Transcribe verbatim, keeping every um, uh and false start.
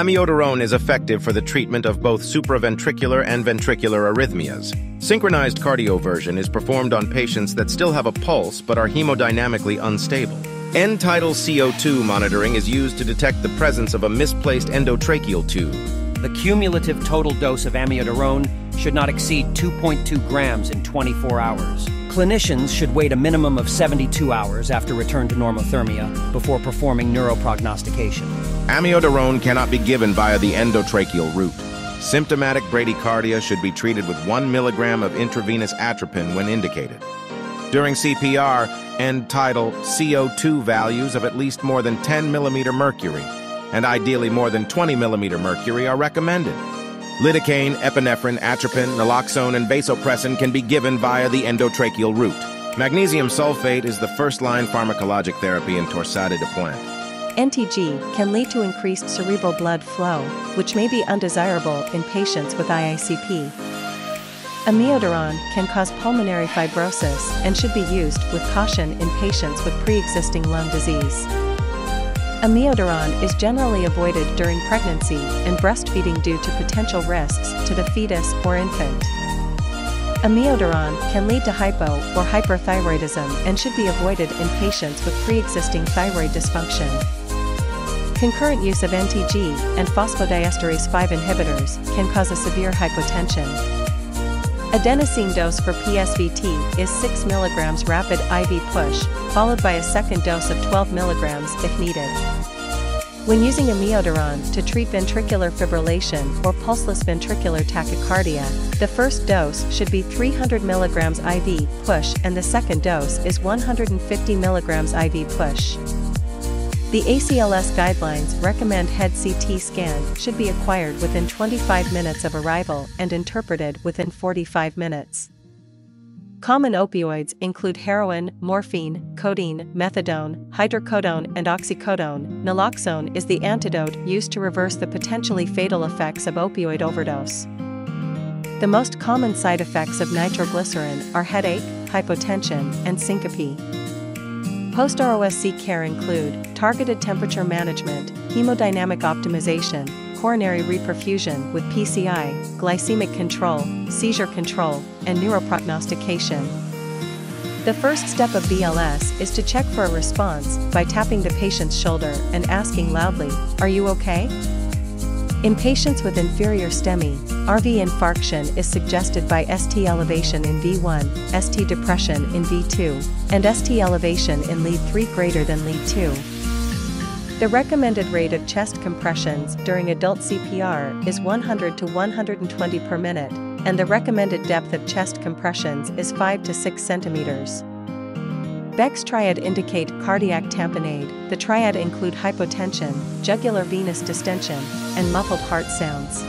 Amiodarone is effective for the treatment of both supraventricular and ventricular arrhythmias. Synchronized cardioversion is performed on patients that still have a pulse but are hemodynamically unstable. End-tidal C O two monitoring is used to detect the presence of a misplaced endotracheal tube. The cumulative total dose of amiodarone should not exceed two point two grams in twenty-four hours. Clinicians should wait a minimum of seventy-two hours after return to normothermia before performing neuroprognostication. Amiodarone cannot be given via the endotracheal route. Symptomatic bradycardia should be treated with one milligram of intravenous atropine when indicated. During C P R, end-tidal C O two values of at least more than ten millimeter mercury and ideally more than twenty millimeter mercury are recommended. Lidocaine, epinephrine, atropine, naloxone, and vasopressin can be given via the endotracheal route. Magnesium sulfate is the first-line pharmacologic therapy in torsade de pointe. N T G can lead to increased cerebral blood flow, which may be undesirable in patients with I I C P. Amiodarone can cause pulmonary fibrosis and should be used with caution in patients with pre-existing lung disease. Amiodarone is generally avoided during pregnancy and breastfeeding due to potential risks to the fetus or infant. Amiodarone can lead to hypo or hyperthyroidism and should be avoided in patients with pre-existing thyroid dysfunction. Concurrent use of N T G and phosphodiesterase five inhibitors can cause a severe hypotension. Adenosine dose for P S V T is six milligrams rapid I V push, followed by a second dose of twelve milligrams if needed. When using amiodarone to treat ventricular fibrillation or pulseless ventricular tachycardia, the first dose should be three hundred milligrams I V push and the second dose is one hundred fifty milligrams I V push. The A C L S guidelines recommend head C T scan should be acquired within twenty-five minutes of arrival and interpreted within forty-five minutes. Common opioids include heroin, morphine, codeine, methadone, hydrocodone, and oxycodone. Naloxone is the antidote used to reverse the potentially fatal effects of opioid overdose. The most common side effects of nitroglycerin are headache, hypotension, and syncope. Post-R O S C care include targeted temperature management, hemodynamic optimization, coronary reperfusion with P C I, glycemic control, seizure control, and neuroprognostication. The first step of B L S is to check for a response by tapping the patient's shoulder and asking loudly, "Are you okay?" In patients with inferior STEMI, R V infarction is suggested by S T elevation in V one, S T depression in V two, and S T elevation in lead three greater than lead two. The recommended rate of chest compressions during adult C P R is one hundred to one hundred twenty per minute, and the recommended depth of chest compressions is five to six centimeters. Beck's triad indicate cardiac tamponade. The triad include hypotension, jugular venous distension, and muffled heart sounds.